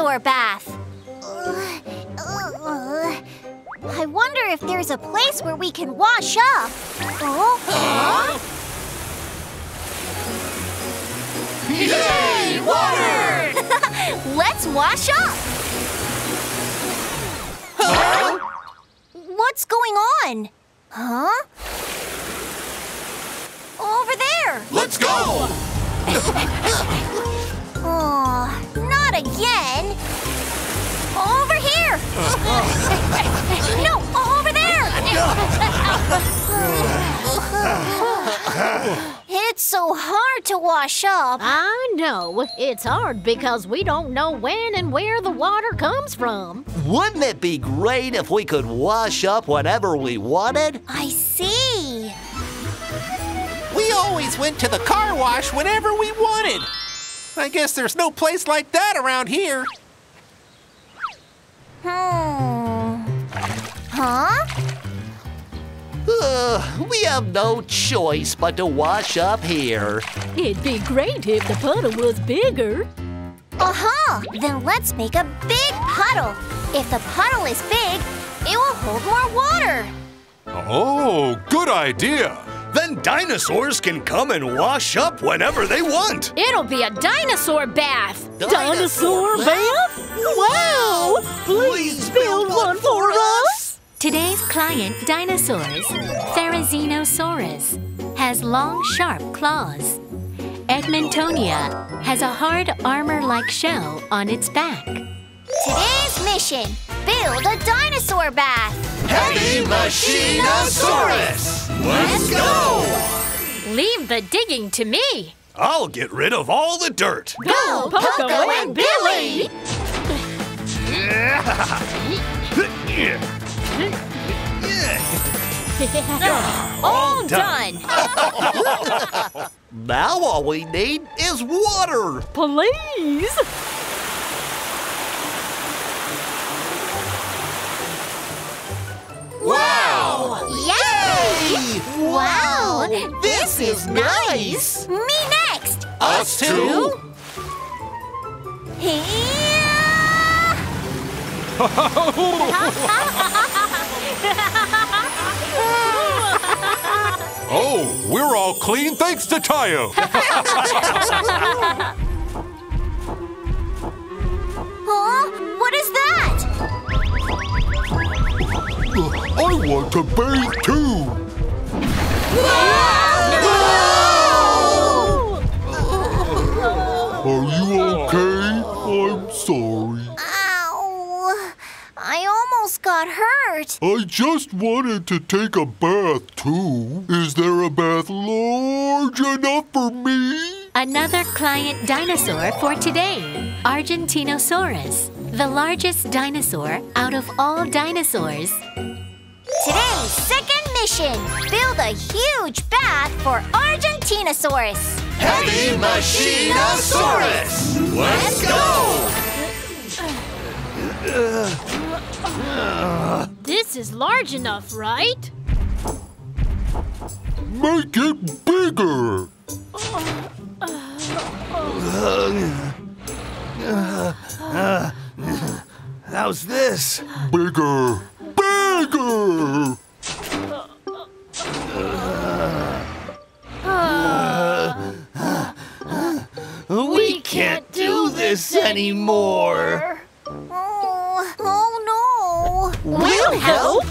dinosaur bath. I wonder if there's a place where we can wash up. Oh? Huh? Yay, water! Let's wash up! Huh? What's going on? Huh? Over there! Let's go! Oh, not again! Over here! No, over there! It's so hard to wash up. I know. It's hard because we don't know when and where the water comes from. Wouldn't it be great if we could wash up whenever we wanted? I see. We always went to the car wash whenever we wanted. I guess there's no place like that around here. Huh? We have no choice but to wash up here. It'd be great if the puddle was bigger. Uh-huh! Then let's make a big puddle. If the puddle is big, it will hold more water. Oh, good idea. Then dinosaurs can come and wash up whenever they want. It'll be a dinosaur bath. Dinosaur bath? Wow! Please build one for us. Today's client, dinosaurs, Therizinosaurus, has long, sharp claws. Edmontonia has a hard armor-like shell on its back. Today's mission, build a dinosaur bath. Heavy Machinesaurus! Let's go! Leave the digging to me. I'll get rid of all the dirt. Go, Poco and Billy! All done! Now all we need is water. Please! Wow! Yay! Wow! This is nice! Me next! Us two? Oh, we're all clean thanks to Tayo! Huh? What is that? I want to bathe too! No! Are you okay? I'm sorry. Ow! I almost got hurt. I just wanted to take a bath too. Is there a bath large enough for me? Another client dinosaur for today, Argentinosaurus. The largest dinosaur out of all dinosaurs. Today's second mission, build a huge bath for Argentinosaurus. Heavy Machinesaurus! Let's go! This is large enough, right? Make it bigger! How's this? Bigger! Bigger! We can't do this anymore! Oh no! We'll help!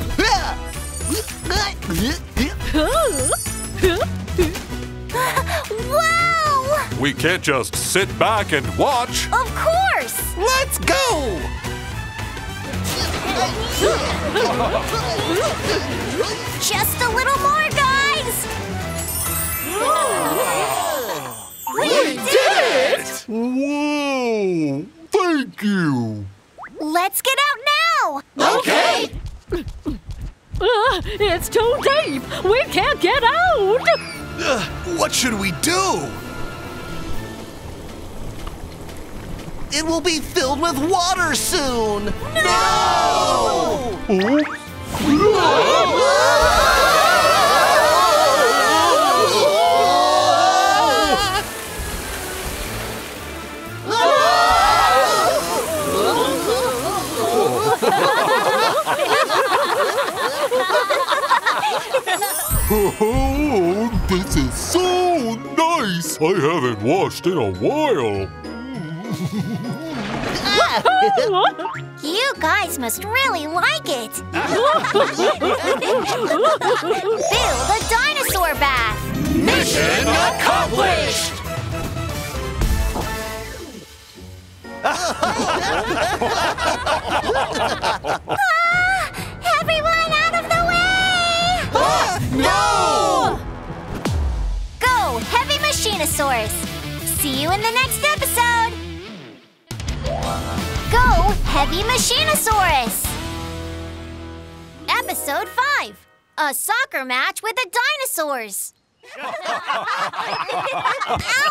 Wow! We can't just sit back and watch! Of course! Let's go! Just a little more, guys! We did it! Whoa! Thank you! Let's get out now! Okay! It's too deep! We can't get out! What should we do? It will be filled with water soon! No! Oh, this is so nice! I haven't washed in a while. You guys must really like it. Build a dinosaur bath. Mission accomplished! Everyone out of the way! No! Go, Heavy Machinesaurus. See you in the next episode. Go, Heavy Machinesaurus! Episode 5, a soccer match with the dinosaurs.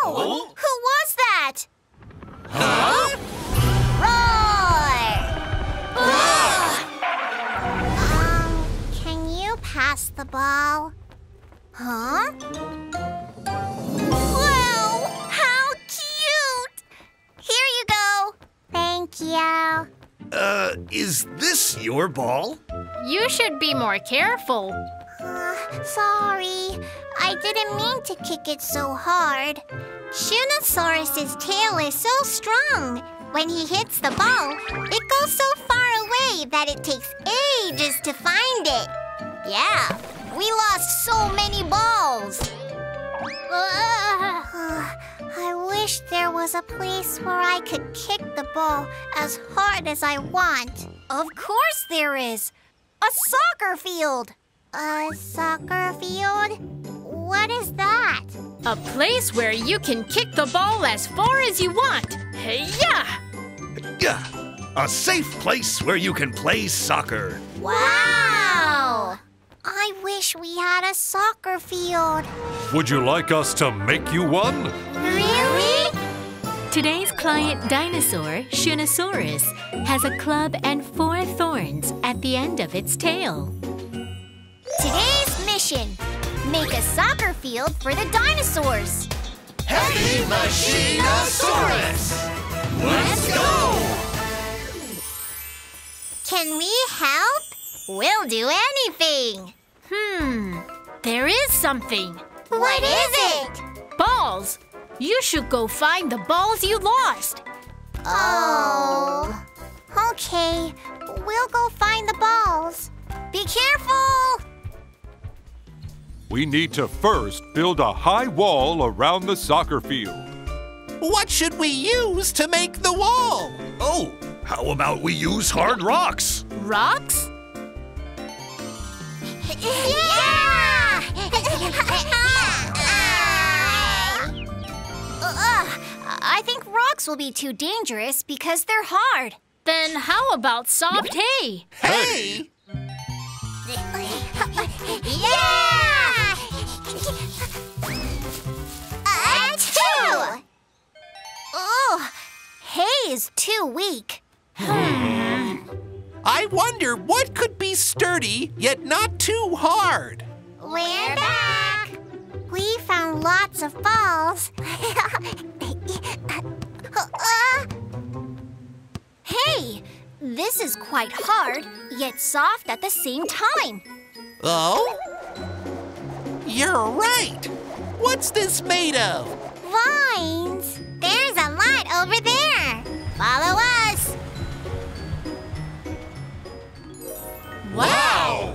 Ow! Who was that? Huh? Roar! Can you pass the ball? Huh? Wow! How cute! Here you go. Thank you. Is this your ball? You should be more careful. Sorry. I didn't mean to kick it so hard. Shunosaurus's tail is so strong. When he hits the ball, it goes so far away that it takes ages to find it. Yeah, we lost so many balls. I wish there was a place where I could kick the ball as hard as I want. Of course there is. A soccer field. A soccer field? What is that? A place where you can kick the ball as far as you want. Hey-ya! Yeah. A safe place where you can play soccer. Wow! I wish we had a soccer field. Would you like us to make you one? Really? Today's client dinosaur, Shunosaurus, has a club and 4 thorns at the end of its tail. Today's mission, make a soccer field for the dinosaurs. Heavy Machinesaurus! Let's go! Can we help? We'll do anything. There is something. What is it? Balls. You should go find the balls you lost. Oh. Okay, we'll go find the balls. Be careful! We need to first build a high wall around the soccer field. What should we use to make the wall? Oh, how about we use hard rocks? Rocks? Yeah! I think rocks will be too dangerous because they're hard. Then how about soft hay? Hay? Yeah! Achoo! Oh, hay is too weak. I wonder what could be sturdy, yet not too hard. We're back! We found lots of balls. Hey, this is quite hard, yet soft at the same time. Oh? You're right! What's this made of? Vines! There's a lot over there! Follow us! Wow!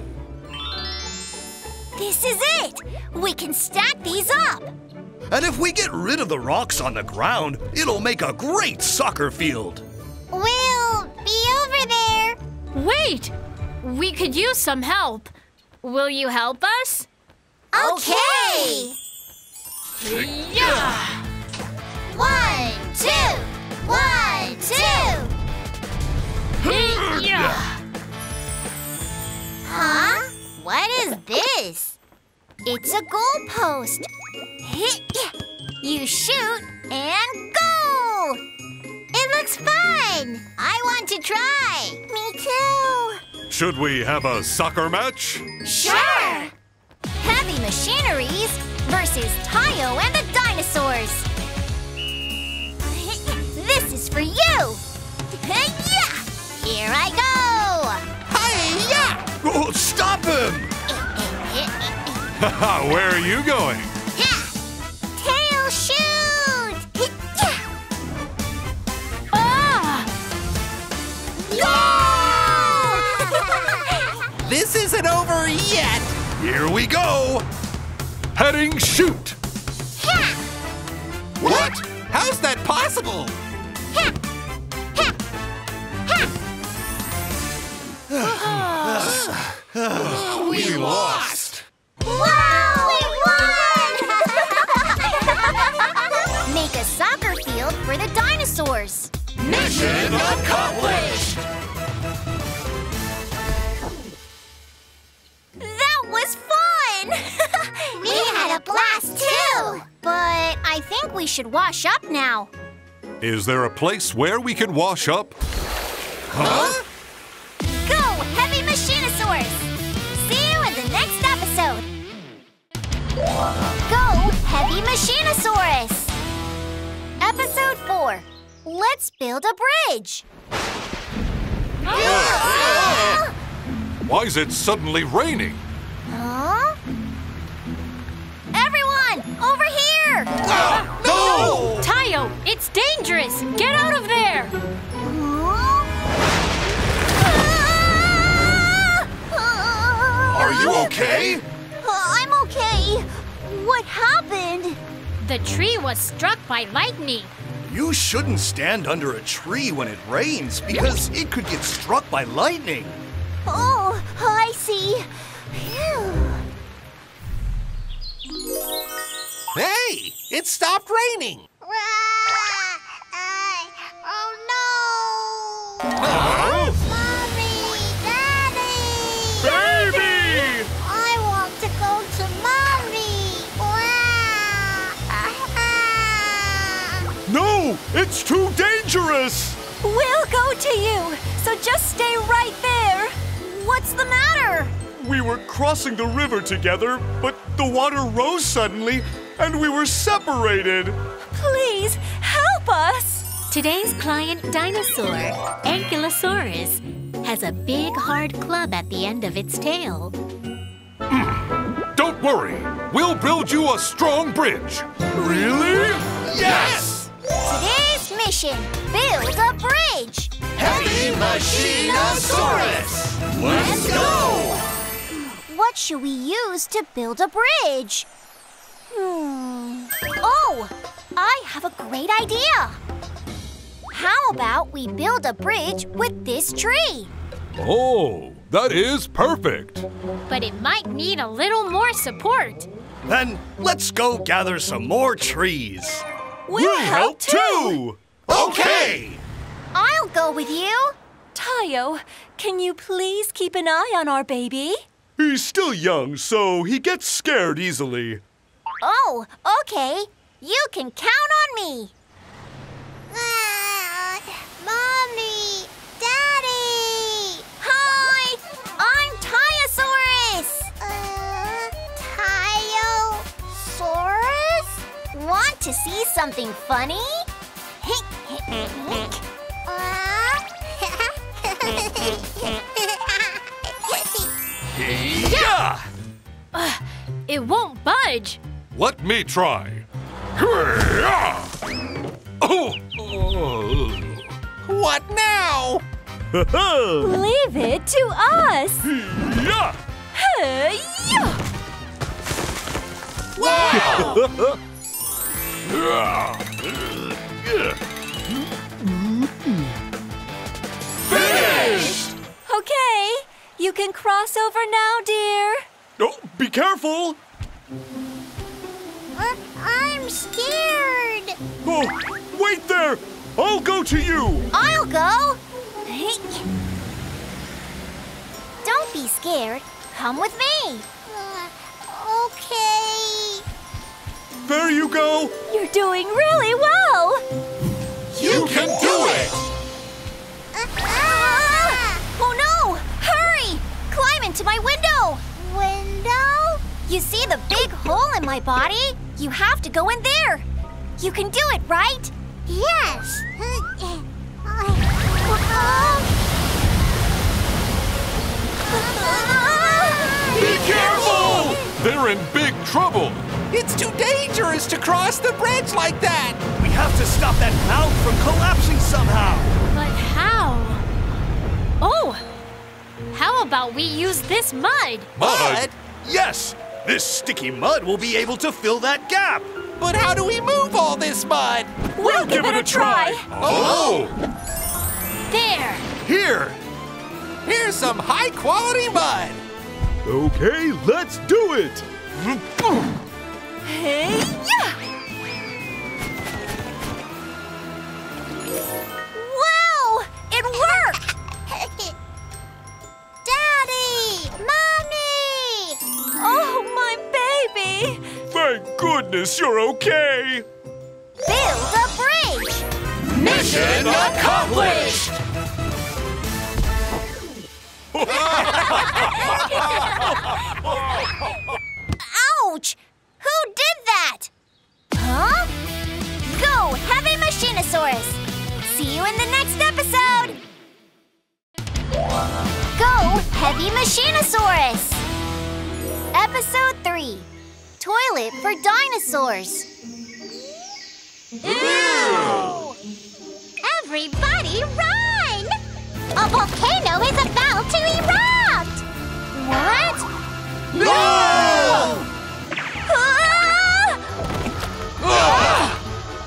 This is it! We can stack these up! And if we get rid of the rocks on the ground, it'll make a great soccer field! We'll be over there! Wait! We could use some help. Will you help us? Okay! Yeah! 1, 2, 1, 2! Yeah! Huh? What is this? It's a goalpost. You shoot and goal! It looks fun! I want to try! Me too! Should we have a soccer match? Sure! Heavy Machineries versus Tayo and the dinosaurs. This is for you! Hey-ya! Here I go! Hey-ya! Oh, stop him! Where are you going? Yeah. Tail shoot! Yeah. Ah! Yeah! This isn't over yet. Here we go. Heading shoot. Yeah. What? How's that possible? Yeah. We lost! Wow! We won! Make a soccer field for the dinosaurs! Mission accomplished! That was fun! We had a blast too! But I think we should wash up now. Is there a place where we can wash up? Huh? Go, Heavy Machinesaurus! Next episode. Go, Heavy Machinesaurus! Episode 4. Let's build a bridge. Why is it suddenly raining? Huh? Everyone, over here! No! Tayo, it's dangerous! Get out of there! Are you okay? I'm okay. What happened? The tree was struck by lightning. You shouldn't stand under a tree when it rains because it could get struck by lightning. Oh, I see. Phew. Hey, it stopped raining. Oh, no. It's too dangerous! We'll go to you, so just stay right there. What's the matter? We were crossing the river together, but the water rose suddenly, and we were separated. Please, help us! Today's client dinosaur, Ankylosaurus, has a big hard club at the end of its tail. Don't worry, we'll build you a strong bridge. Really? Yes! Today's mission, build a bridge! Heavy Machinesaurus! Let's go! What should we use to build a bridge? Oh, I have a great idea! How about we build a bridge with this tree? Oh, that is perfect! But it might need a little more support. Then let's go gather some more trees. We'll help too! Okay! I'll go with you. Tayo, can you please keep an eye on our baby? He's still young, so he gets scared easily. Oh, okay. You can count on me. Mommy! Daddy! Hi! I'm Tyosaurus! Tyosaurus? Want to see something funny? Yeah! It won't budge. Let me try. What now? Leave it to us. Wow! Finished! Okay, you can cross over now, dear. Oh, be careful! I'm scared. Oh, wait there! I'll go to you! I'll go! Don't be scared. Come with me. Okay. There you go! You're doing really well! You can do it! Oh no! Hurry! Climb into my window! Window? You see the big hole in my body? You have to go in there! You can do it, right? Yes! Be careful! There We're in big trouble. It's too dangerous to cross the bridge like that. We have to stop that mound from collapsing somehow. But how? Oh, how about we use this mud? Mud? Yes, this sticky mud will be able to fill that gap. But how do we move all this mud? We'll give it a try. Oh! There. Here. Here's some high-quality mud. Okay, let's do it. Hey, yeah! Wow! It worked! Daddy! Mommy! Oh, my baby! Thank goodness you're okay! Build a bridge! Mission accomplished! Ouch! Who did that? Huh? Go, Heavy Machinesaurus! See you in the next episode! Go, Heavy Machinesaurus! Episode 3, Toilet for Dinosaurs. Ew! Everybody run! A volcano is about to erupt! What? No!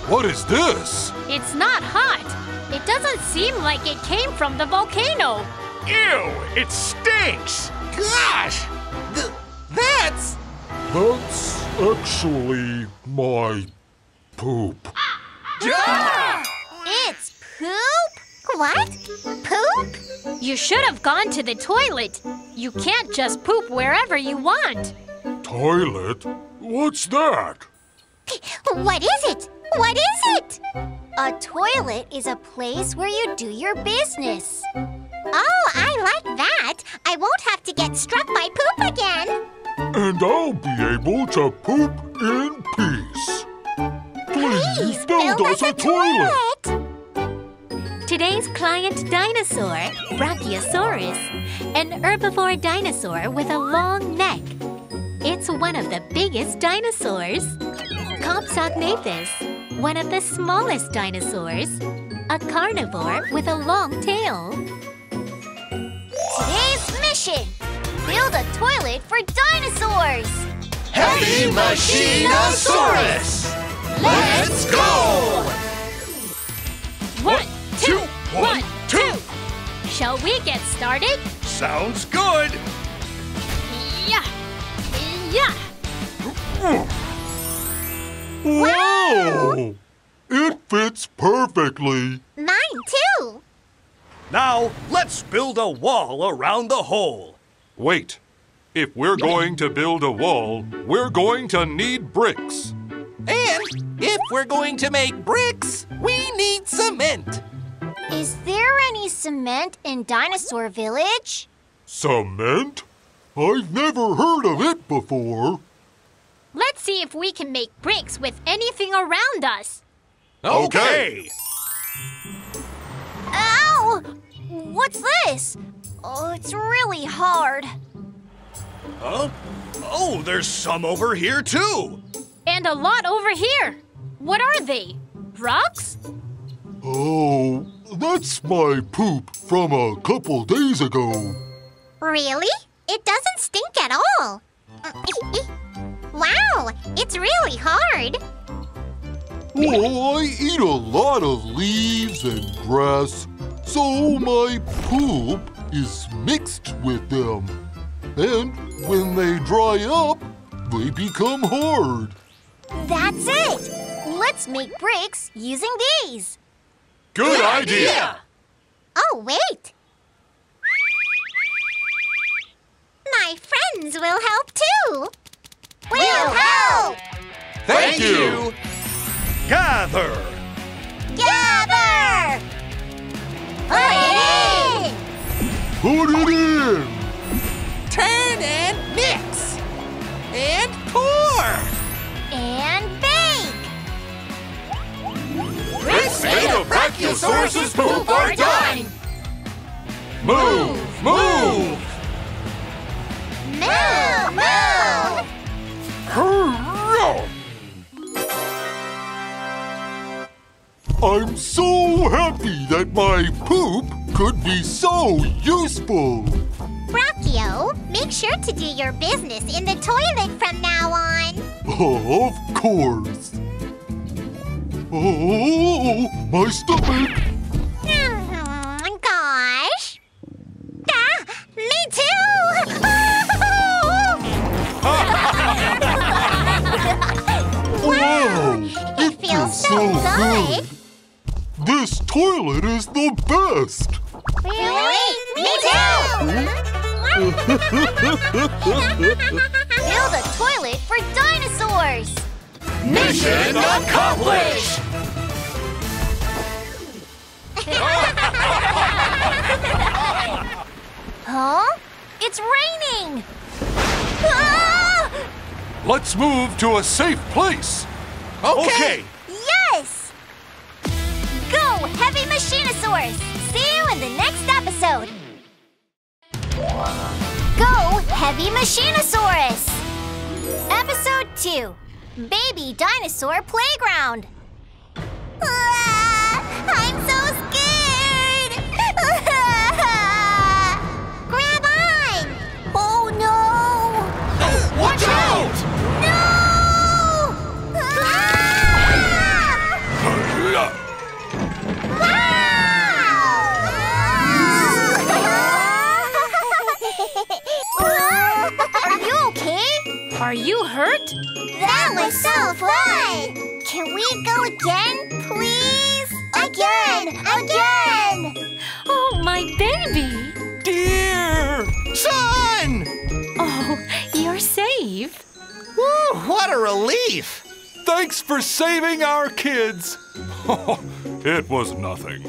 What is this? It's not hot. It doesn't seem like it came from the volcano. Ew, it stinks. Gosh, that's actually my poop. It's poop? What? Poop? You should have gone to the toilet. You can't just poop wherever you want. Toilet? What's that? What is it? What is it? A toilet is a place where you do your business. Oh, I like that. I won't have to get struck by poop again. And I'll be able to poop in peace. Please build us a toilet. Today's client dinosaur, Brachiosaurus, an herbivore dinosaur with a long neck. It's one of the biggest dinosaurs. Compsognathus, one of the smallest dinosaurs, a carnivore with a long tail. Today's mission, build a toilet for dinosaurs! Heavy Machinesaurus! Let's go! 1, 2, 1, 2! Shall we get started? Sounds good! Yeah! Yeah! Wow! It fits perfectly. Mine too. Now, let's build a wall around the hole. Wait. If we're going to build a wall, we're going to need bricks. And if we're going to make bricks, we need cement. Is there any cement in Dinosaur Village? Cement? I've never heard of it before. Let's see if we can make bricks with anything around us. Okay! Ow! What's this? Oh, it's really hard. Huh? Oh, there's some over here, too. And a lot over here. What are they? Rocks? Oh, that's my poop from a couple days ago. Really? It doesn't stink at all. Wow, it's really hard. Well, I eat a lot of leaves and grass, so my poop is mixed with them. And when they dry up, they become hard. That's it! Let's make bricks using these. Good idea! Oh, wait. My friends will help too. We'll help! Thank you! Gather! Gather! Put it in! Put it in! Turn and mix! And pour! And bake! Bricks made of Brachiosaurus's poop are done! Move! Move! Move! Move! I'm so happy that my poop could be so useful. Brachio, make sure to do your business in the toilet from now on. Oh, of course. Oh, my stomach. Oh, gosh. Ah, me too. Wow, it feels so good. This toilet is the best. Really? Me too. Build a toilet for dinosaurs. Mission accomplished. Huh? It's raining. Ah! Let's move to a safe place. Okay. Yes! Go, Heavy Machinesaurus! See you in the next episode! Go, Heavy Machinesaurus! Episode 2, Baby Dinosaur Playground. I'm so scared! Grab on! Oh no! Oh, watch out! Are you okay? Are you hurt? That was so fun! Can we go again, please? Again! Oh, my baby! Dear son! Oh, you're safe. Woo, what a relief! Thanks for saving our kids. It was nothing.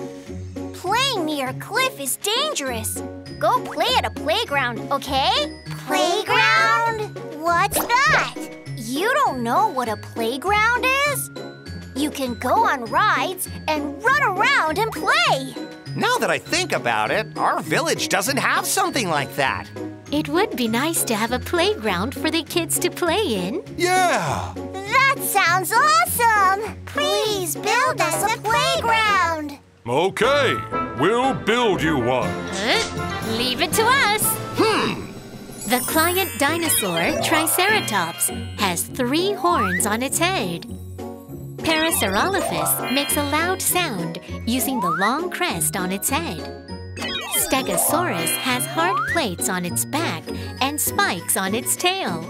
Playing near a cliff is dangerous. Go play at a playground, okay? Playground? What's that? You don't know what a playground is? You can go on rides and run around and play. Now that I think about it, our village doesn't have something like that. It would be nice to have a playground for the kids to play in. Yeah! That sounds awesome! Please build us a playground! Okay, we'll build you one. Leave it to us. The client dinosaur, Triceratops, has 3 horns on its head. Parasaurolophus makes a loud sound using the long crest on its head. Stegosaurus has hard plates on its back and spikes on its tail.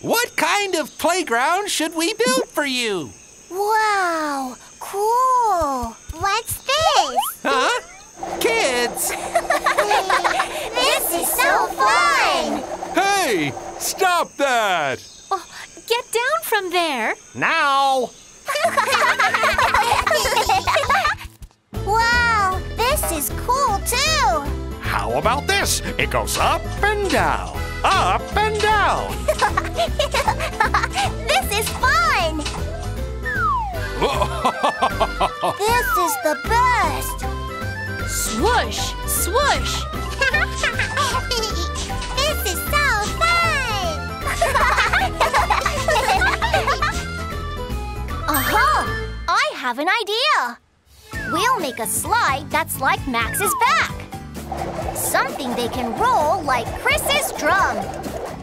What kind of playground should we build for you? Wow! Cool! What's this? Huh? Kids! This is so fun! Hey! Stop that! Oh, get down from there! Now! Wow! This is cool, too! How about this? It goes up and down, up and down! This is fun! This is the best! Swoosh! Swoosh! This is so fun! I have an idea! We'll make a slide that's like Max's back. Something they can roll like Chris's drum.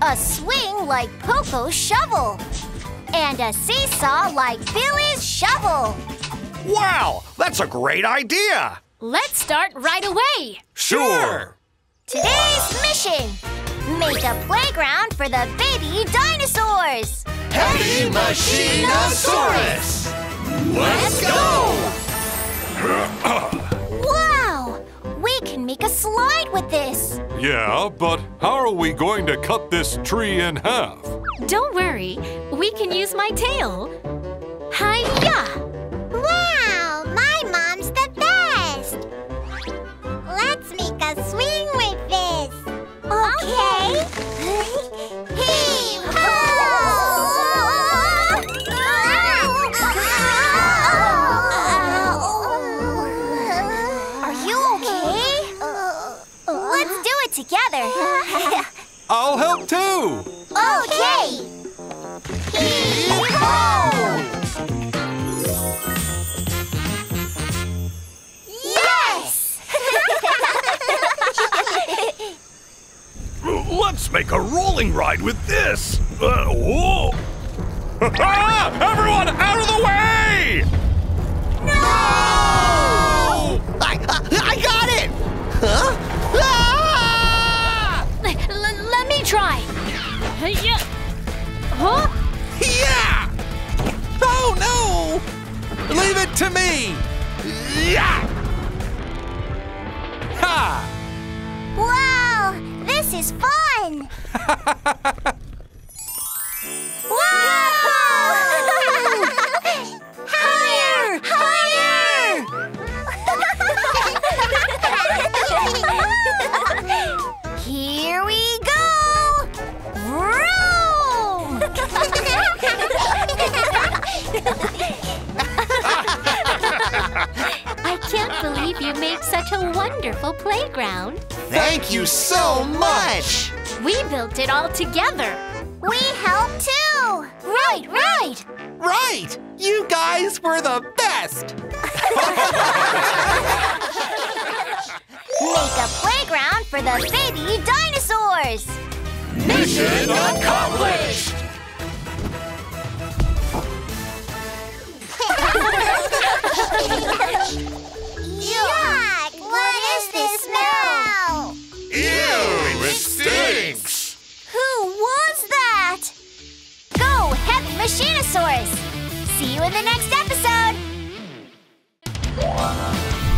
A swing like Poco's shovel. And a seesaw like Billy's shovel. Wow, that's a great idea. Let's start right away. Sure. Today's mission, make a playground for the baby dinosaurs. Heavy Machinesaurus. Let's go. Wow, we can make a slide with this. Yeah, but how are we going to cut this tree in half? Don't worry, we can use my tail. Hi-ya! Wow, my mom's the best! Let's make a swing with this. Okay. Hey-ho! Are you okay? Let's do it together. I'll help too! Okay! Hee-ho! Let's make a rolling ride with this! Whoa! Everyone, out of the way! No! I got it! Huh? Ah! Let me try. Yeah. Huh? Yeah! Oh, no! Leave it to me! Yeah! Ha! Wow! This is fun! Whoa! Higher! Higher! Here we go! Vroom! I can't believe you made such a wonderful playground. Thank you so much! We built it all together. We helped too! Right, right! Right! You guys were the best! Make a playground for the baby dinosaurs! Mission accomplished! Yuck! What is this smell? Ew! It stinks! Who was that? Go, Heavy Machinesaurus! See you in the next episode!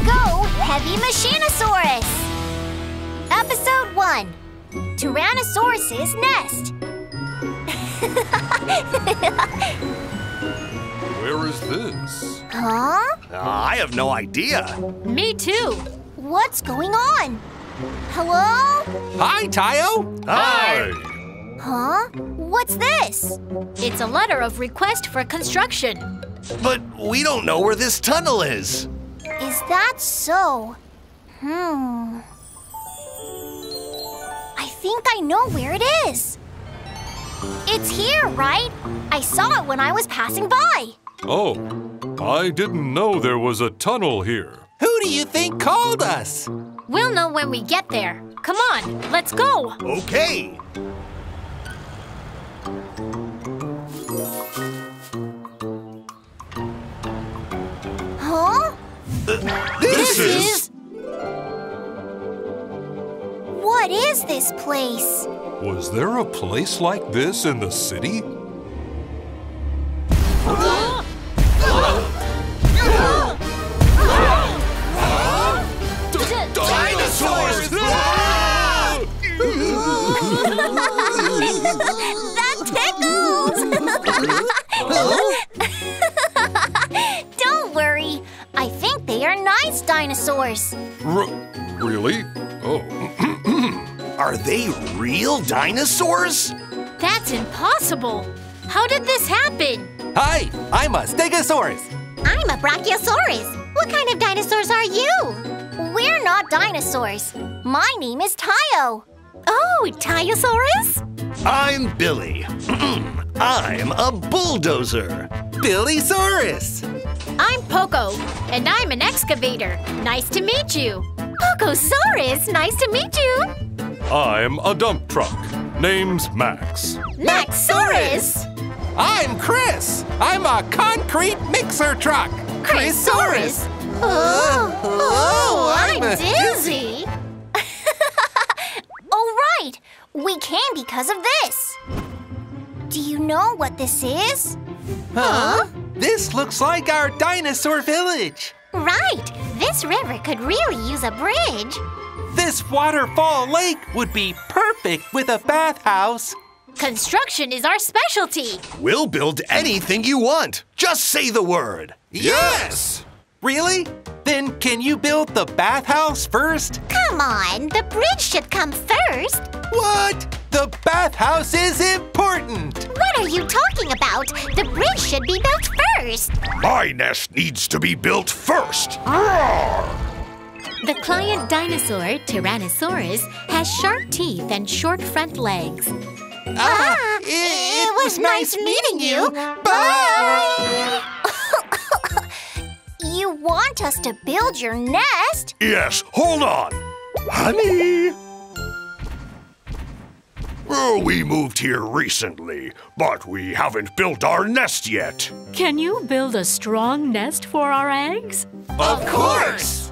Go, Heavy Machinesaurus! Episode 1, Tyrannosaurus's Nest. Where is this? Huh? I have no idea. Me too. What's going on? Hello? Hi, Tayo. Hi. Huh? What's this? It's a letter of request for construction. But we don't know where this tunnel is. Is that so? I think I know where it is. It's here, right? I saw it when I was passing by. Oh, I didn't know there was a tunnel here. Who do you think called us? We'll know when we get there. Come on, let's go. Okay. Huh? This is... What is this place? Was there a place like this in the city? Dinosaurs! That tickles! Don't worry. I think they are nice dinosaurs. Really? Oh. Are they real dinosaurs? That's impossible. How did this happen? Hi, I'm a Stegosaurus. I'm a Brachiosaurus. What kind of dinosaurs are you? We're not dinosaurs. My name is Tayo. Oh, Tayosaurus? I'm Billy. I'm a bulldozer. Billysaurus. I'm Poco, and I'm an excavator. Nice to meet you. Pocosaurus, nice to meet you. I'm a dump truck. Name's Max. Maxaurus. I'm Chris. I'm a concrete mixer truck. Chrisaurus. Oh, I'm dizzy! Oh, right! We came because of this! Do you know what this is? Huh? This looks like our dinosaur village! Right! This river could really use a bridge! This waterfall lake would be perfect with a bathhouse! Construction is our specialty! We'll build anything you want! Just say the word! Yes! Really? Then can you build the bathhouse first? Come on, the bridge should come first. What? The bathhouse is important. What are you talking about? The bridge should be built first. My nest needs to be built first. The client dinosaur, Tyrannosaurus, has sharp teeth and short front legs. It was nice meeting you. Bye! You want us to build your nest? Yes, hold on. Honey! We moved here recently, but we haven't built our nest yet. Can you build a strong nest for our eggs? Of course!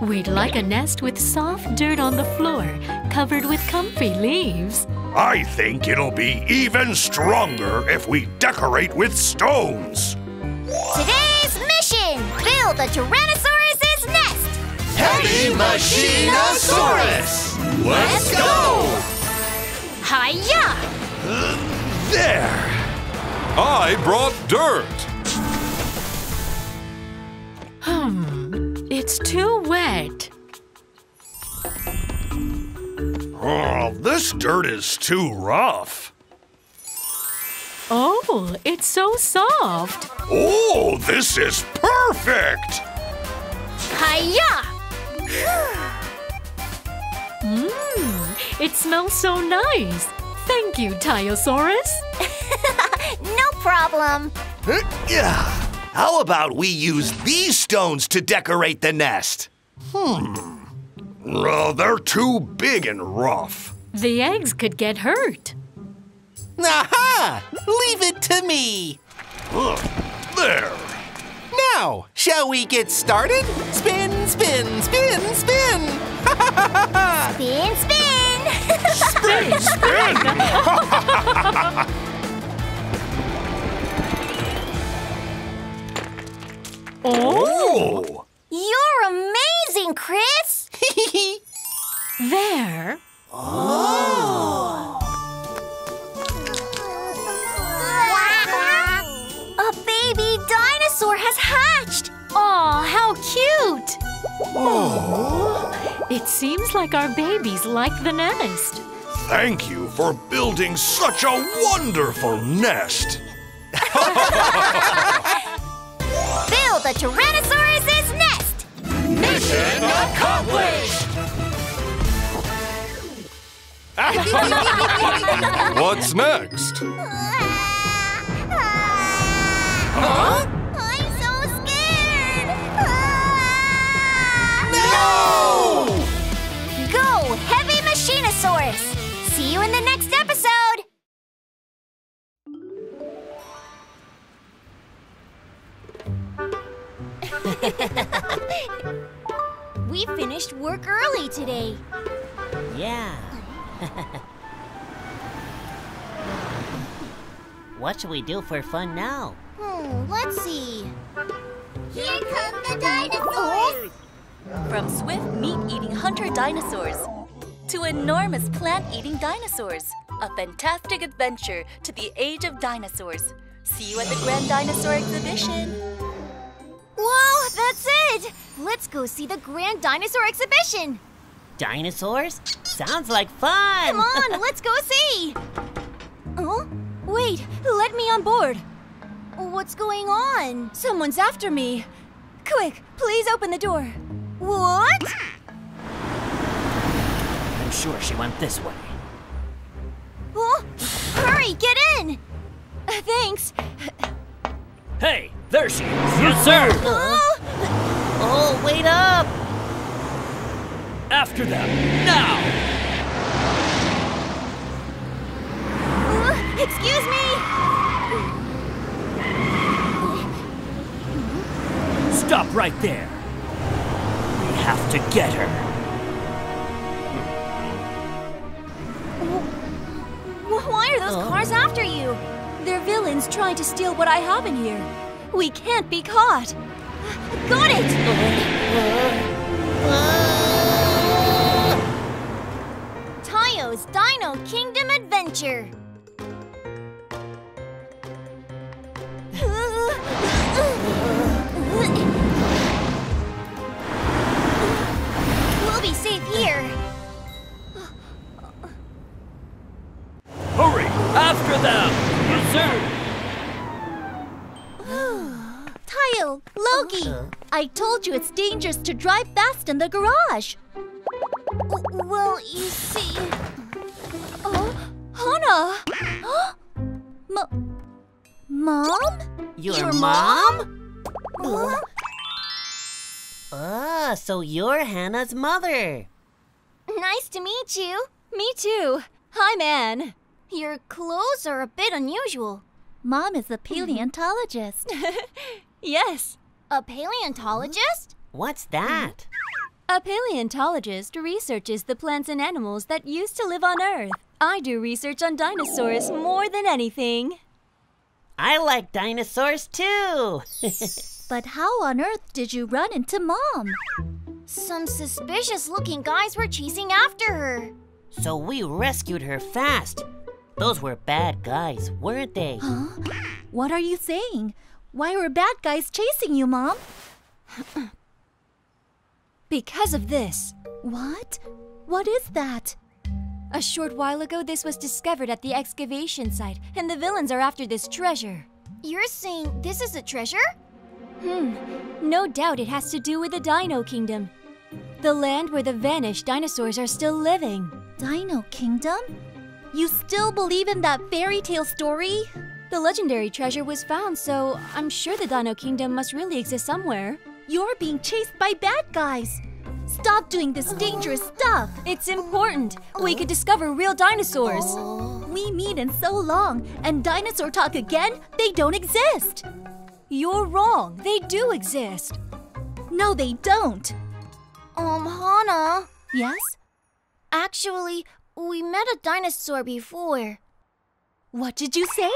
We'd like a nest with soft dirt on the floor, covered with comfy leaves. I think it'll be even stronger if we decorate with stones. Today's mission, build a Tyrannosaurus's nest. Heavy Machinesaurus! Let's go! Hiya! There! I brought dirt. It's too wet. Oh, this dirt is too rough. Oh, it's so soft. Oh, this is perfect! Hiya! It smells so nice. Thank you, Tyosaurus. No problem. How about we use these stones to decorate the nest? They're too big and rough. The eggs could get hurt. Aha! Leave it to me. There. Now, shall we get started? Spin, spin, spin, spin! Spin, spin! Spin, spin! Oh! You're amazing, Chris! There. Oh! A baby dinosaur has hatched! Aw, how cute! Oh. It seems like our babies like the nest. Thank you for building such a wonderful nest! Build a Tyrannosaurus's nest! Mission accomplished! What's next? Huh? I'm so scared! No! Go, Heavy Machinesaurus! See you in the next episode! We finished work early today. Yeah. What should we do for fun now? Let's see. Here come the dinosaurs! From swift meat-eating hunter dinosaurs to enormous plant-eating dinosaurs, a fantastic adventure to the age of dinosaurs. See you at the Grand Dinosaur Exhibition! Whoa, that's it! Let's go see the Grand Dinosaur Exhibition! Dinosaurs? Sounds like fun! Come on, let's go see! Oh? Wait, let me on board. What's going on? Someone's after me. Quick, please open the door. What? I'm sure she went this way. Oh, hurry, get in! Thanks. Hey, there she is. Yes, sir. Oh, wait up. After them, now. Excuse me! Stop right there! We have to get her! Why are those cars after you? They're villains trying to steal what I have in here. We can't be caught! Got it! Tayo's Dino Kingdom Adventure! We'll be safe here. Hurry! After them! Yes, sir! Tayo, Logi! I told you it's dangerous to drive fast in the garage. Well, you see... Oh, Hana! Mom? Your mom? Ah, so you're Hana's mother. Nice to meet you. Me too. Hi, Anne. Your clothes are a bit unusual. Mom is a paleontologist. Yes. A paleontologist? What's that? A paleontologist researches the plants and animals that used to live on Earth. I do research on dinosaurs more than anything. I like dinosaurs too. But how on earth did you run into Mom? Some suspicious-looking guys were chasing after her. So we rescued her fast. Those were bad guys, weren't they? Huh? What are you saying? Why were bad guys chasing you, Mom? Because of this. What? What is that? A short while ago, this was discovered at the excavation site, and the villains are after this treasure. You're saying this is a treasure? No doubt it has to do with the Dino Kingdom. The land where the vanished dinosaurs are still living. Dino Kingdom? You still believe in that fairy tale story? The legendary treasure was found, so I'm sure the Dino Kingdom must really exist somewhere. You're being chased by bad guys. Stop doing this dangerous stuff. It's important. We could discover real dinosaurs. We meet in so long, and dinosaur talk again? They don't exist. You're wrong. They do exist. No, they don't. Hana? Yes? Actually, we met a dinosaur before. What did you say?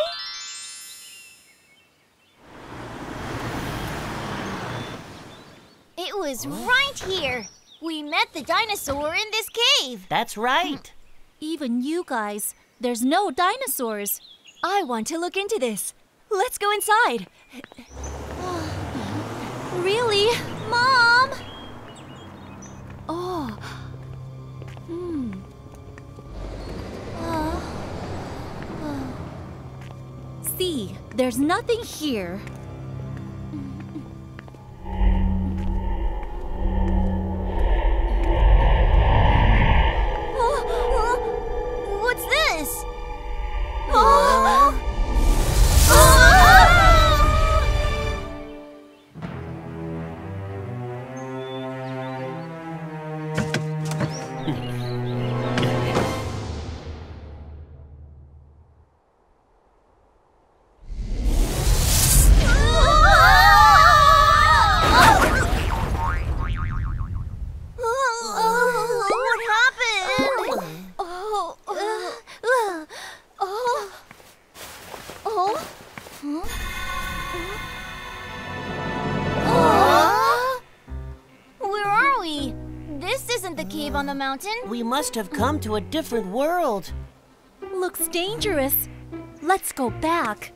It was right here. We met the dinosaur in this cave. That's right. Even you guys, there's no dinosaurs. I want to look into this. Let's go inside. Really? Mom? Oh. See, there's nothing here. What's this? We must have come to a different world. Looks dangerous. Let's go back.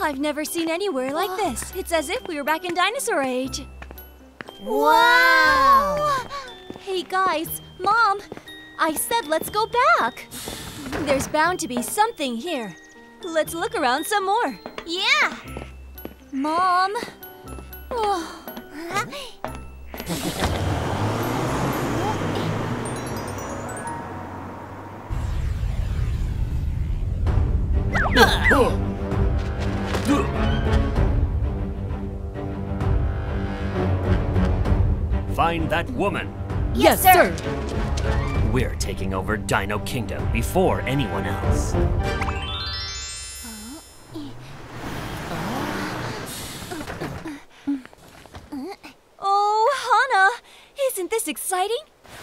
I've never seen anywhere like this. It's as if we were back in dinosaur age. Wow! Hey guys, Mom, I said let's go back. There's bound to be something here. Let's look around some more. Yeah! Mom! Find that woman. Yes, sir. We're taking over Dino Kingdom before anyone else. Oh, Hana, isn't this exciting?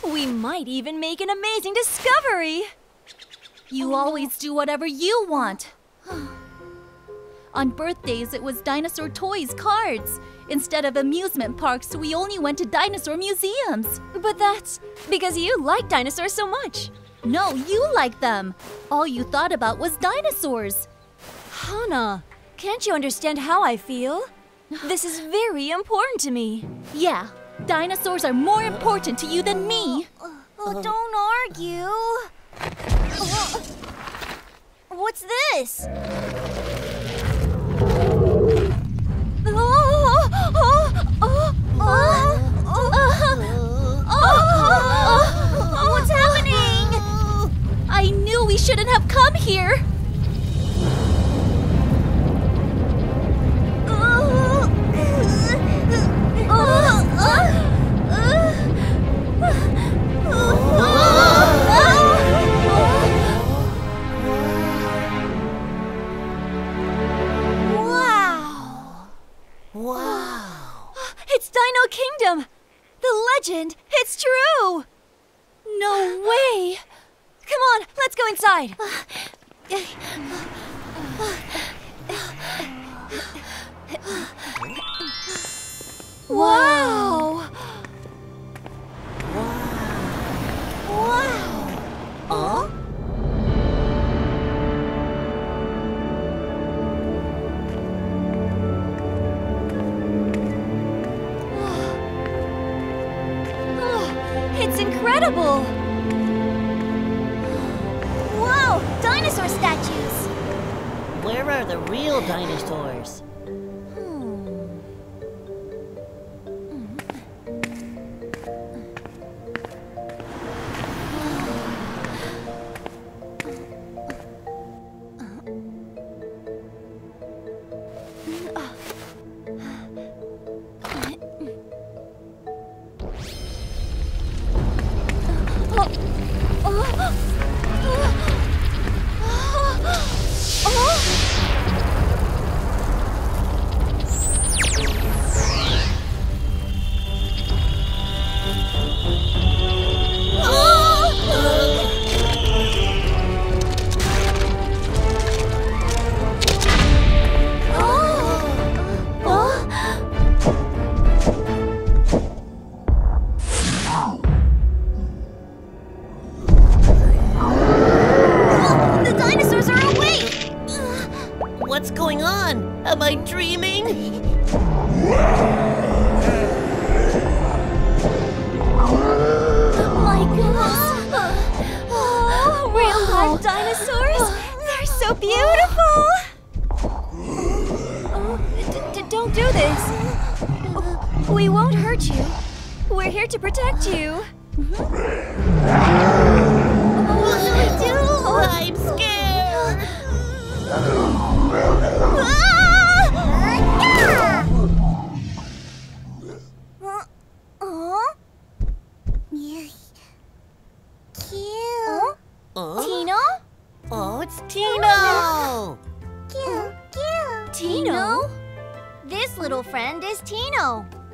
We might even make an amazing discovery. You always do whatever you want. On birthdays, it was dinosaur toys, cards. Instead of amusement parks, we only went to dinosaur museums. But that's because you like dinosaurs so much. No, you like them. All you thought about was dinosaurs. Hana, can't you understand how I feel? This is very important to me. Yeah, dinosaurs are more important to you than me. Don't argue. What's this? What's happening? I knew we shouldn't have come here. you inside! Wow! Wow! Huh? It's incredible! Whoa! Dinosaur statues! Where are the real dinosaurs?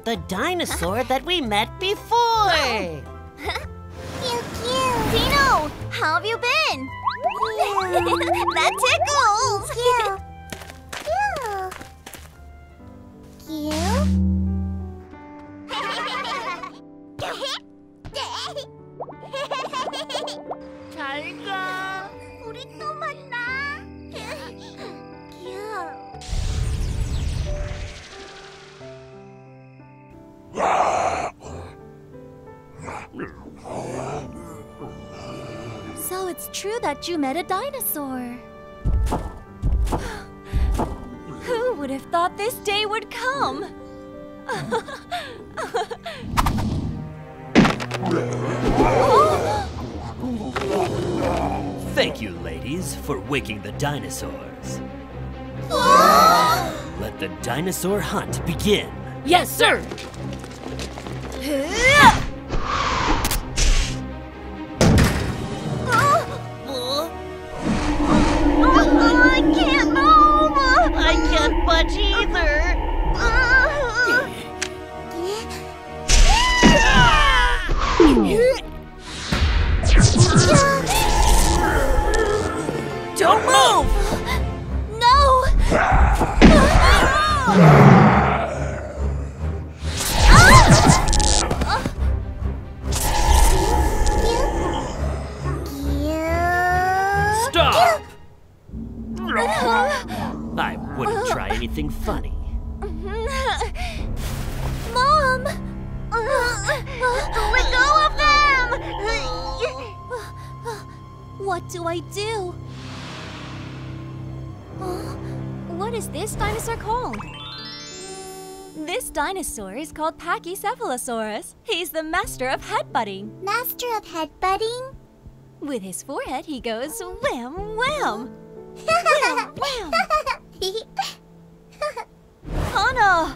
The dinosaur that we met before! Oh. Cute, cute! Tino! How have you been? Yeah. That tickles! Cute! Cute! Cute? 잘 가! 우리 또 만나! Cute! So it's true that you met a dinosaur. Who would have thought this day would come? Thank you, ladies, for waking the dinosaurs. Let the dinosaur hunt begin. Yes, sir! I can't move! I can't budge either! Don't move! No! I wouldn't try anything funny. Mom! Let go of them! What do I do? What is this dinosaur called? This dinosaur is called Pachycephalosaurus. He's the master of headbutting. Master of headbutting? With his forehead, he goes wham, wham! Wham, wham! Hana!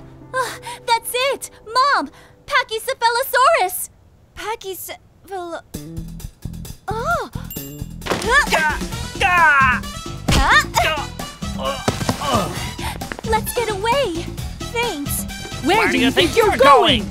That's it! Mom! Pachycephalosaurus! Pachycephalo... Oh! Let's get away! Thanks! Where do you think you're going?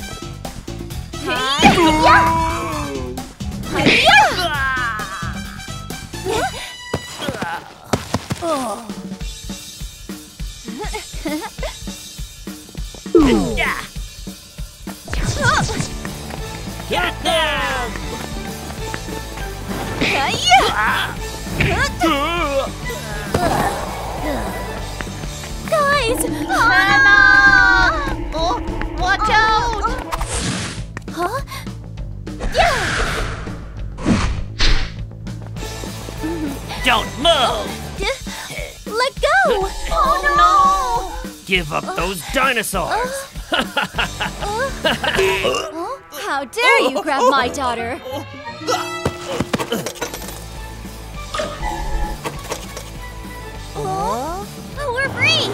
Guys! Hana! Oh, watch out! Huh? Yeah! Don't move! Let go! Oh no! Give up those dinosaurs! How dare you grab my daughter! Oh, we're free!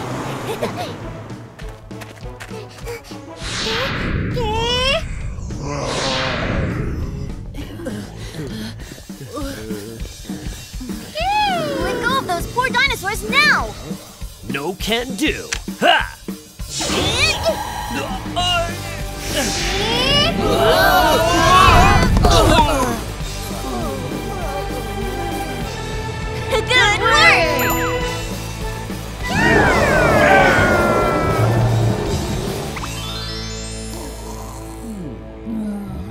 Let go of those poor dinosaurs now! No can do! Ha! Good work!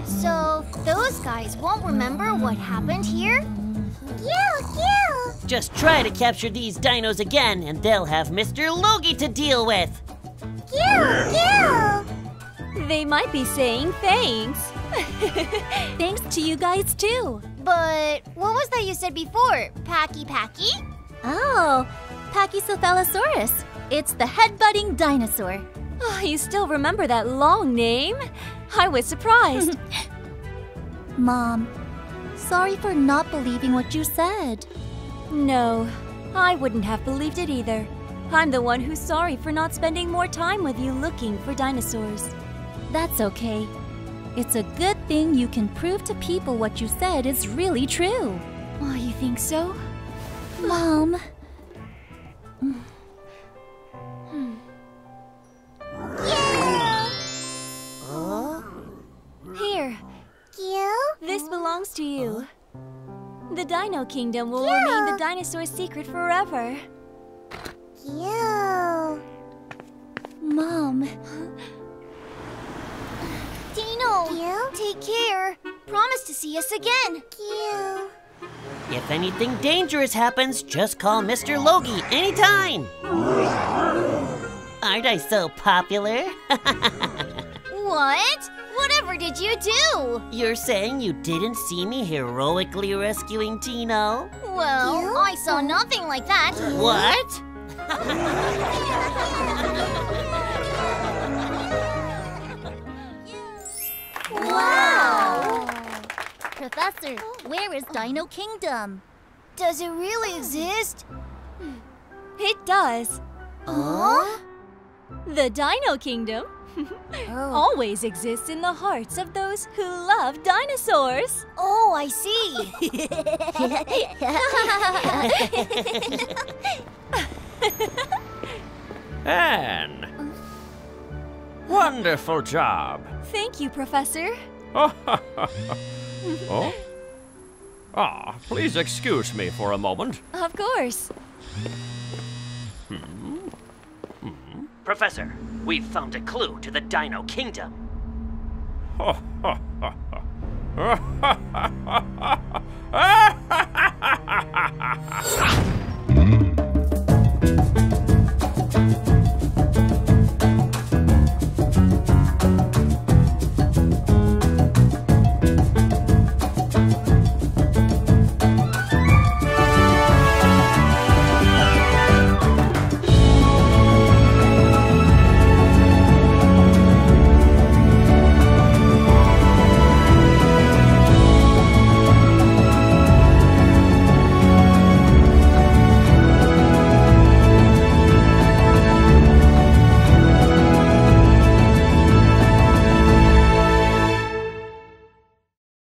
So, those guys won't remember what happened here? Just try to capture these dinos again and they'll have Mr. Logi to deal with! They might be saying thanks. Thanks to you guys too. But what was that you said before? Pachy? Oh, Pachycephalosaurus. It's the head-butting dinosaur. Oh, you still remember that long name? I was surprised. Mom, sorry for not believing what you said. No, I wouldn't have believed it either. I'm the one who's sorry for not spending more time with you looking for dinosaurs. That's okay. It's a good thing you can prove to people what you said is really true. Oh, you think so? Mom. Here. This belongs to you. The Dino Kingdom will remain the dinosaur's secret forever. Mom. Dino, take care. Promise to see us again. If anything dangerous happens, just call Mr. Logi anytime. Aren't I so popular? What? Whatever did you do? You're saying you didn't see me heroically rescuing Dino? Well, I saw nothing like that. What? Wow! Professor, where is Dino Kingdom? Does it really exist? It does. The Dino Kingdom always exists in the hearts of those who love dinosaurs. Oh, I see. Anne, wonderful job. Thank you, Professor. Please excuse me for a moment. Of course. Professor, we've found a clue to the Dino Kingdom.